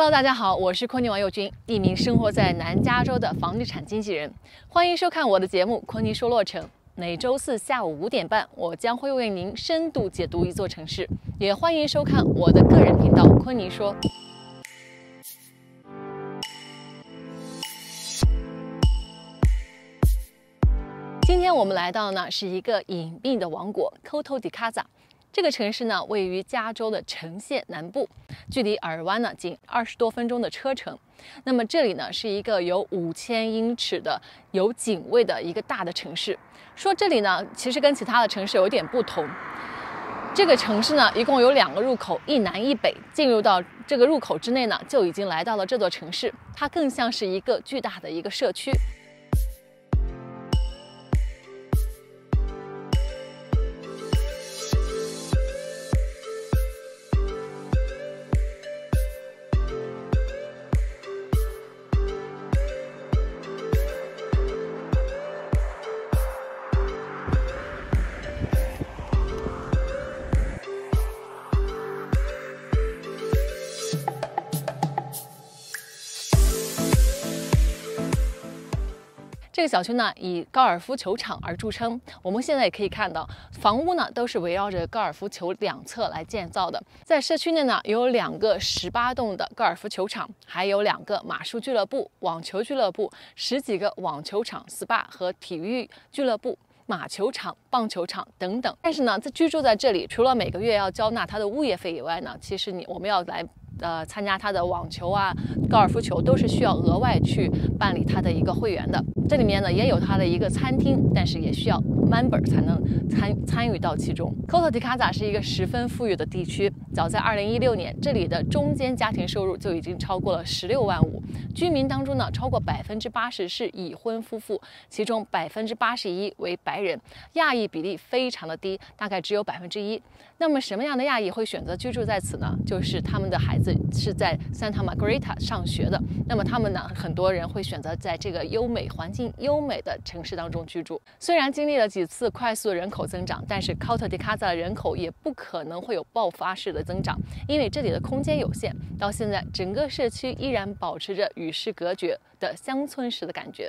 Hello， 大家好，我是昆尼王佑君，一名生活在南加州的房地产经纪人。欢迎收看我的节目《昆尼说洛城》，每周四下午5:30，我将会为您深度解读一座城市。也欢迎收看我的个人频道《昆尼说》。今天我们来到呢是一个隐秘的王国 ——Coto De Caza。 这个城市呢，位于加州的橙县南部，距离尔湾呢仅20多分钟的车程。那么这里呢是一个有5000英尺的有警卫的一个大的城市。说这里呢，其实跟其他的城市有点不同。这个城市呢，一共有2个入口，一南一北。进入到这个入口之内呢，就已经来到了这座城市。它更像是一个巨大的一个社区。 这个小区呢以高尔夫球场而著称。我们现在也可以看到，房屋呢都是围绕着高尔夫球两侧来建造的。在社区内呢有2个18洞的高尔夫球场，还有2个马术俱乐部、网球俱乐部、10几个网球场、SPA 和体育俱乐部、马球场、棒球场等等。但是呢，居住在这里，除了每个月要交纳它的物业费以外呢，其实我们要来。 参加他的网球啊、高尔夫球都是需要额外去办理他的一个会员的。这里面呢也有他的一个餐厅，但是也需要 member 才能参与到其中。Coto De Caza 是一个十分富裕的地区，早在2016年，这里的中间家庭收入就已经超过了16万5。居民当中呢，超过80%是已婚夫妇，其中81%为白人，亚裔比例非常的低，大概只有1%。那么什么样的亚裔会选择居住在此呢？就是他们的孩子 是在 Santa Margarita 上学的，那么他们呢，很多人会选择在这个环境优美的城市当中居住。虽然经历了几次快速人口增长，但是 Coto De Caza 的人口也不可能会有爆发式的增长，因为这里的空间有限。到现在，整个社区依然保持着与世隔绝的乡村式的感觉。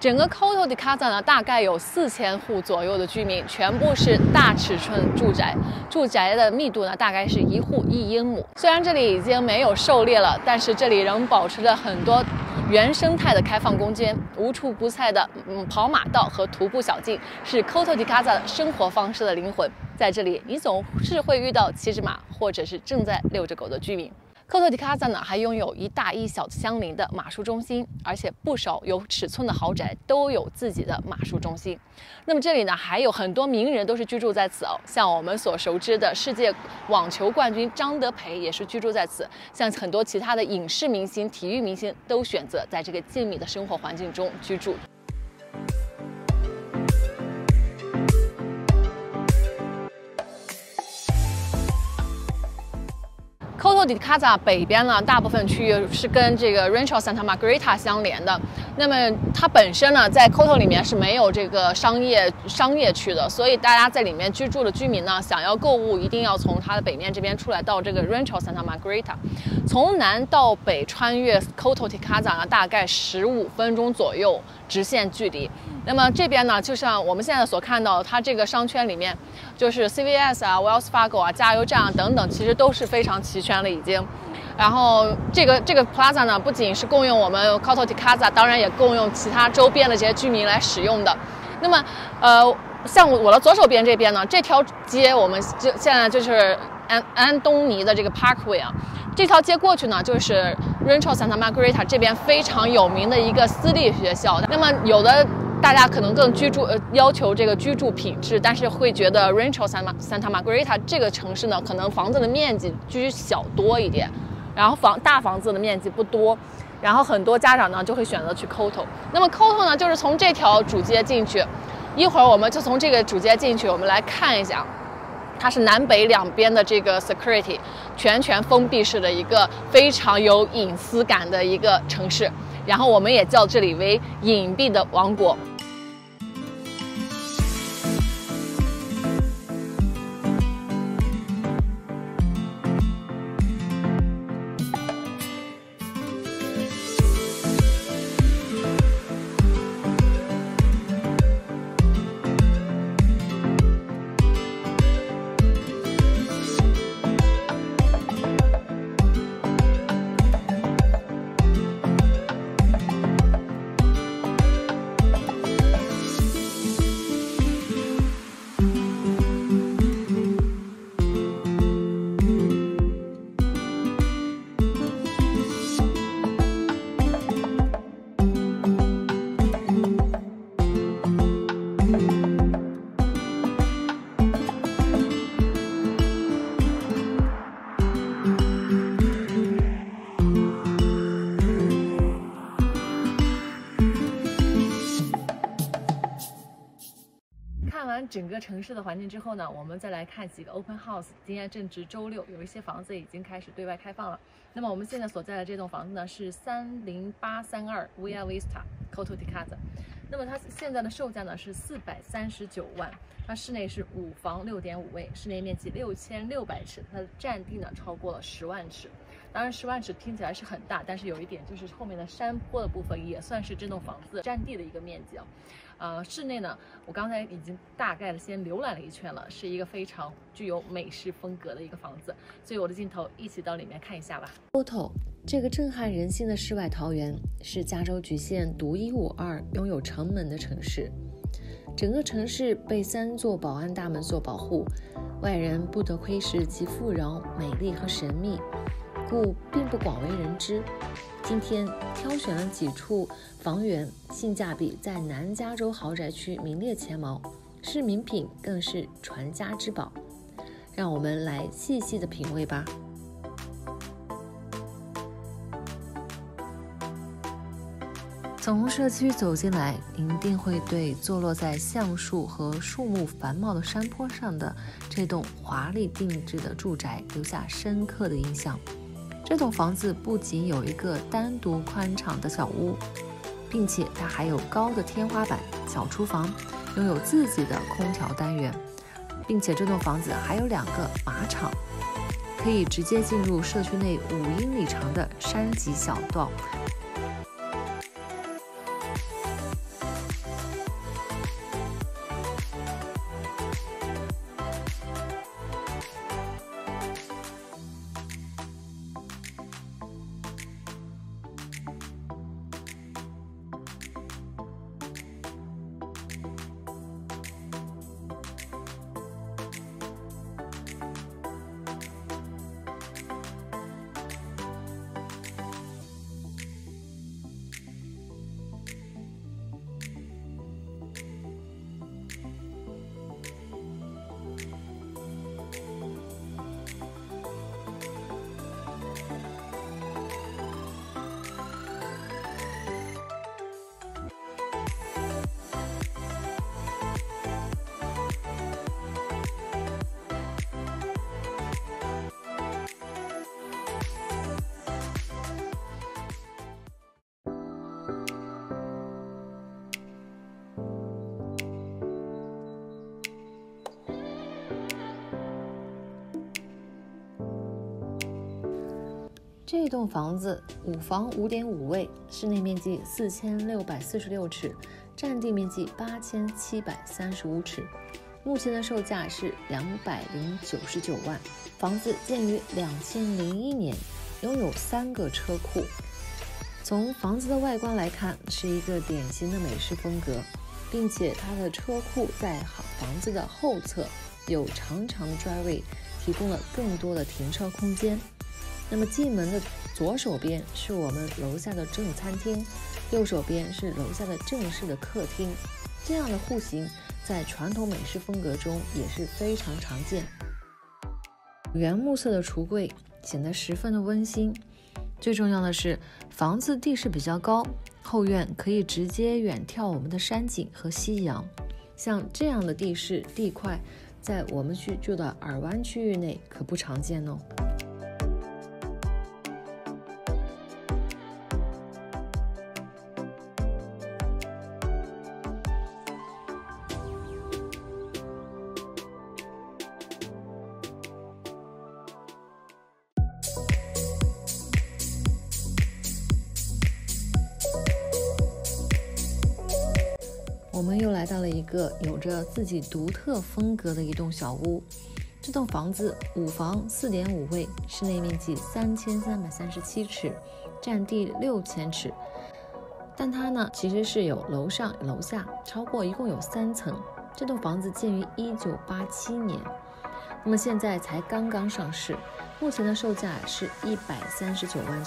整个 Coto De Caza 呢，大概有4000户左右的居民，全部是大尺寸住宅。住宅的密度呢，大概是1户1英亩。虽然这里已经没有狩猎了，但是这里仍保持着很多原生态的开放空间，无处不在的跑马道和徒步小径是 Coto De Caza 生活方式的灵魂。在这里，你总是会遇到骑着马或者是正在遛着狗的居民。 Coto De Caza 呢，还拥有一大一小相邻的马术中心，而且不少有尺寸的豪宅都有自己的马术中心。那么这里呢，还有很多名人都是居住在此哦，像我们所熟知的世界网球冠军张德培也是居住在此，像很多其他的影视明星、体育明星都选择在这个静谧的生活环境中居住。 Coto De Caza 北边呢，大部分区域是跟这个 Rancho Santa Margarita 相连的。那么它本身呢，在 Coto 里面是没有这个商业区的，所以大家在里面居住的居民呢，想要购物一定要从它的北面这边出来到这个 Rancho Santa Margarita。从南到北穿越 Coto De Caza 呢，大概15分钟左右直线距离。 那么这边呢，就像我们现在所看到的，它这个商圈里面，就是 CVS 啊、Wells Fargo 啊、加油站啊等等，其实都是非常齐全了已经。然后这个 plaza 呢，不仅是供用我们 Coto De Caza， 当然也供用其他周边的这些居民来使用的。那么，像我的左手边这边呢，这条街我们就现在就是安东尼的这个 Parkway 啊。 这条街过去呢，就是 Rancho Santa Margarita 这边非常有名的一个私立学校。那么，有的大家可能更要求这个居住品质，但是会觉得 Rancho Santa Margarita 这个城市呢，可能房子的面积居小多一点，然后大房子的面积不多，然后很多家长呢就会选择去 Coto。那么 Coto 呢，就是从这条主街进去，一会儿我们就从这个主街进去，我们来看一下。 它是南北两边的这个 security 全封闭式的一个非常有隐私感的一个城市，然后我们也叫这里为隐蔽的王国。完整个城市的环境之后呢，我们再来看几个 open house。今天正值周六，有一些房子已经开始对外开放了。那么我们现在所在的这栋房子呢是30832 Via Vista Coto De Caza， 那么它现在的售价呢是439万。它室内是5房6.5卫，室内面积6600尺，它的占地呢超过了10万尺。当然10万尺听起来是很大，但是有一点就是后面的山坡的部分也算是这栋房子占地的一个面积啊。室内呢，我刚才已经大概的先浏览了一圈了，是一个非常具有美式风格的一个房子，所以我的镜头一起到里面看一下吧。Coto 这个震撼人心的世外桃源是加州局限独一无二、拥有城门的城市，整个城市被3座保安大门所保护，外人不得窥视其富饶、美丽和神秘。故并不广为人知。今天挑选了几处房源，性价比在南加州豪宅区名列前茅，是名品更是传家之宝。让我们来细细的品味吧。从社区走进来，您定会对坐落在橡树和树木繁茂的山坡上的这栋华丽定制的住宅留下深刻的印象。这栋房子不仅有一个单独宽敞的小屋，并且它还有高的天花板、小厨房，拥有自己的空调单元，并且这栋房子还有2个马场，可以直接进入社区内5英里长的山脊小道。这栋房子5房5.5卫，室内面积4646尺，占地面积8735尺，目前的售价是299万。房子建于2001年，拥有3个车库。从房子的外观来看，是一个典型的美式风格，并且它的车库在房子的后侧有长长的drive位，提供了更多的停车空间。那么进门的左手边是我们楼下的正餐厅，右手边是楼下的正式的客厅。这样的户型在传统美式风格中也是非常常见。原木色的橱柜显得十分的温馨。最重要的是，房子地势比较高，后院可以直接远眺我们的山景和夕阳。像这样的地势地块，在我们居住的尔湾区域内可不常见哦。我们又来到了一个有着自己独特风格的一栋小屋。这栋房子5房4.5卫，室内面积3337尺，占地6000尺。但它呢，其实是有楼上楼下，超过一共有3层。这栋房子建于1987年，那么现在才刚刚上市，目前的售价是139.9万。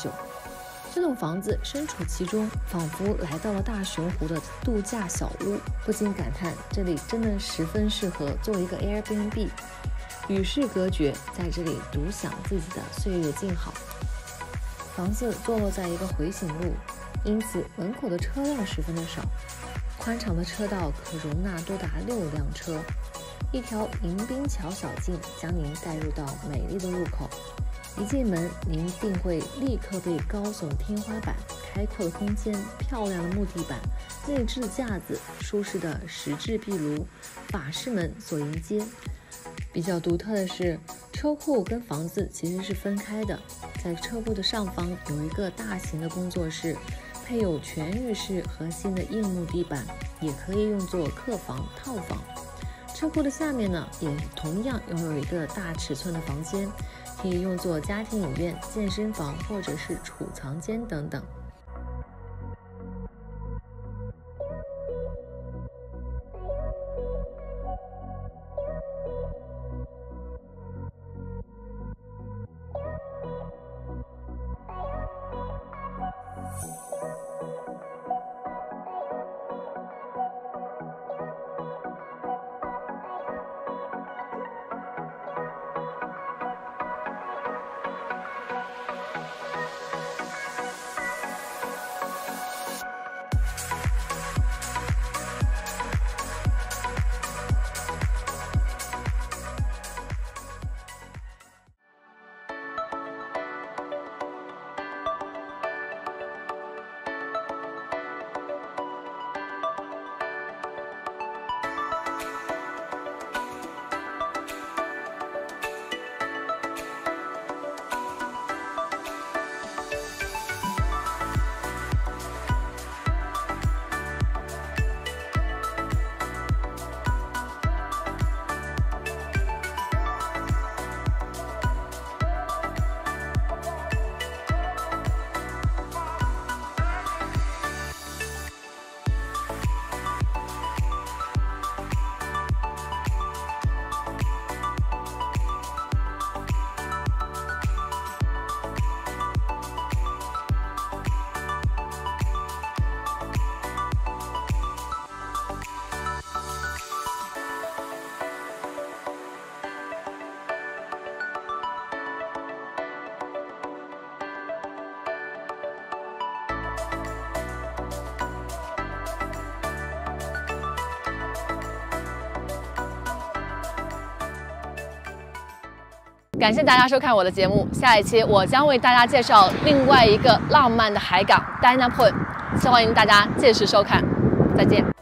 这栋房子身处其中，仿佛来到了大熊湖的度假小屋，不禁感叹这里真的十分适合做一个 Airbnb， 与世隔绝，在这里独享自己的岁月静好。房子坐落在一个回形路，因此门口的车辆十分的少，宽敞的车道可容纳多达6辆车，一条迎宾桥小径将您带入到美丽的入口。一进门，您定会立刻被高耸天花板、开阔的空间、漂亮的木地板、内置架子、舒适的石质壁炉、法式门所迎接。比较独特的是，车库跟房子其实是分开的，在车库的上方有一个大型的工作室，配有全浴室和新的硬木地板，也可以用作客房、套房。车库的下面呢，也同样拥有一个大尺寸的房间，可以用作家庭影院、健身房或者是储藏间等等。感谢大家收看我的节目，下一期我将为大家介绍另外一个浪漫的海港 Dana Point， 欢迎大家届时收看，再见。